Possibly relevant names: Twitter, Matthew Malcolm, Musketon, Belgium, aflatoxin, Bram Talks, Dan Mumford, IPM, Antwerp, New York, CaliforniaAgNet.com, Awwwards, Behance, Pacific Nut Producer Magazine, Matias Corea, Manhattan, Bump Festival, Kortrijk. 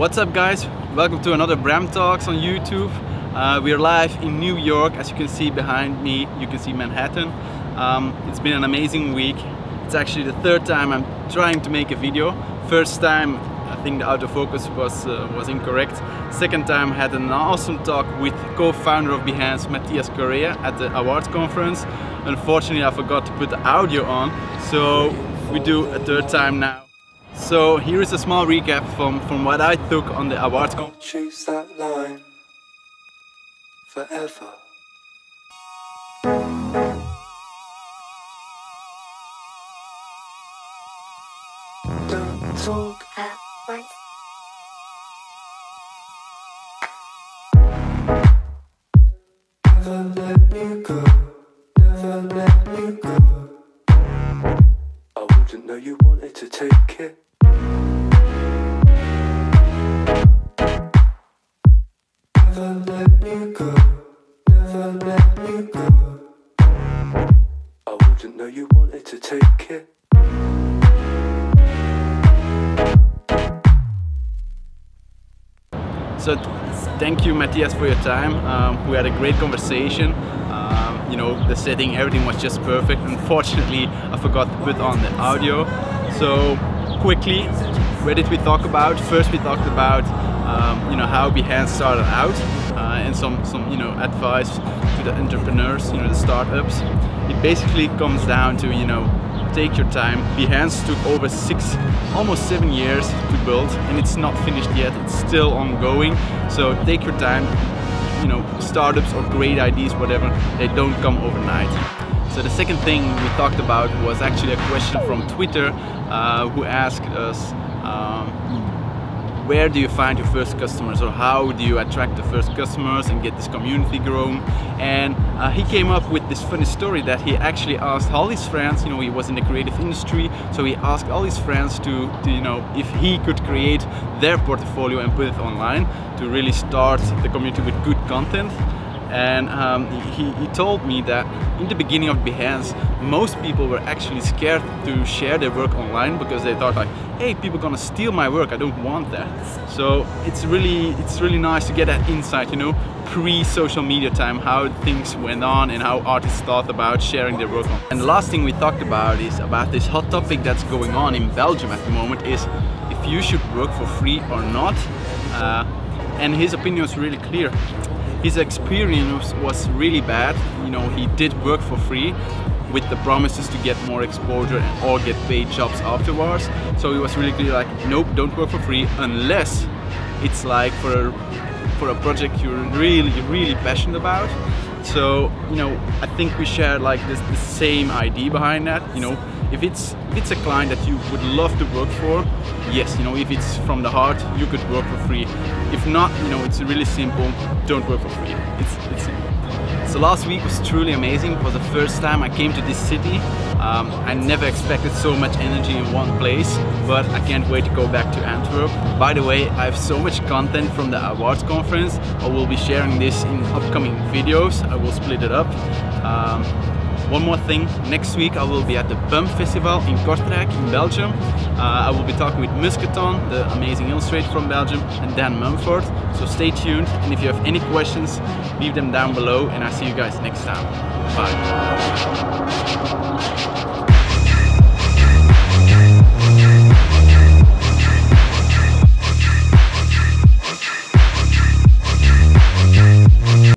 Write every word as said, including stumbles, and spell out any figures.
What's up guys, welcome to another Bram Talks on YouTube. Uh, we're live in New York. As you can see behind me, you can see Manhattan. Um, it's been an amazing week. It's actually the third time I'm trying to make a video. First time I think the autofocus was, uh, was incorrect. Second time I had an awesome talk with co-founder of Behance, Matias Corea, at the awards conference. Unfortunately I forgot to put the audio on, so we do a third time now. So here is a small recap from, from what I took on the awards conference. Chase that line forever. Don't talk at once. Never let me go. Never let me go. I wouldn't know you wanted to take it. Never let me go, never let me go. I wouldn't know you wanted to take it. So thank you Matias for your time. Um, we had a great conversation. Um, you know, the setting, everything was just perfect. Unfortunately I forgot to put on the audio. So quickly, where did we talk about? First we talked about Um, you know, how Behance started out uh, and some, some, you know, advice to the entrepreneurs, you know, the startups. It basically comes down to, you know, take your time. Behance took over six, almost seven years to build, and it's not finished yet. It's still ongoing. So take your time. You know, startups or great ideas, whatever, they don't come overnight. So the second thing we talked about was actually a question from Twitter uh, who asked us, um, where do you find your first customers, or how do you attract the first customers and get this community growing? And uh, he came up with this funny story that he actually asked all his friends. You know, he was in the creative industry, so he asked all his friends to, to you know, if he could create their portfolio and put it online to really start the community with good content. And um, he, he told me that in the beginning of Behance, most people were actually scared to share their work online because they thought like, hey, people are gonna steal my work, I don't want that. So it's really, it's really nice to get that insight, you know, pre-social media time, how things went on and how artists thought about sharing their work on. And the last thing we talked about is about this hot topic that's going on in Belgium at the moment, is if you should work for free or not. Uh, and his opinion is really clear. His experience was really bad. You know, he did work for free with the promises to get more exposure or get paid jobs afterwards. So he was really clear like, nope, don't work for free unless it's like for a, for a project you're really, really passionate about. So, you know, I think we share like this, the same idea behind that. You know, if it's, if it's a client that you would love to work for, yes, you know, if it's from the heart, you could work for free. If not, you know, it's really simple, don't work for free. It's, it's simple. So last week was truly amazing. It was the first time I came to this city. Um, I never expected so much energy in one place, but I can't wait to go back to Antwerp. By the way, I have so much content from the awards conference. I will be sharing this in upcoming videos. I will split it up. Um, One more thing, next week I will be at the Bump Festival in Kortrijk in Belgium. Uh, I will be talking with Musketon, the amazing illustrator from Belgium, and Dan Mumford. So stay tuned, and if you have any questions, leave them down below, and I'll see you guys next time. Bye.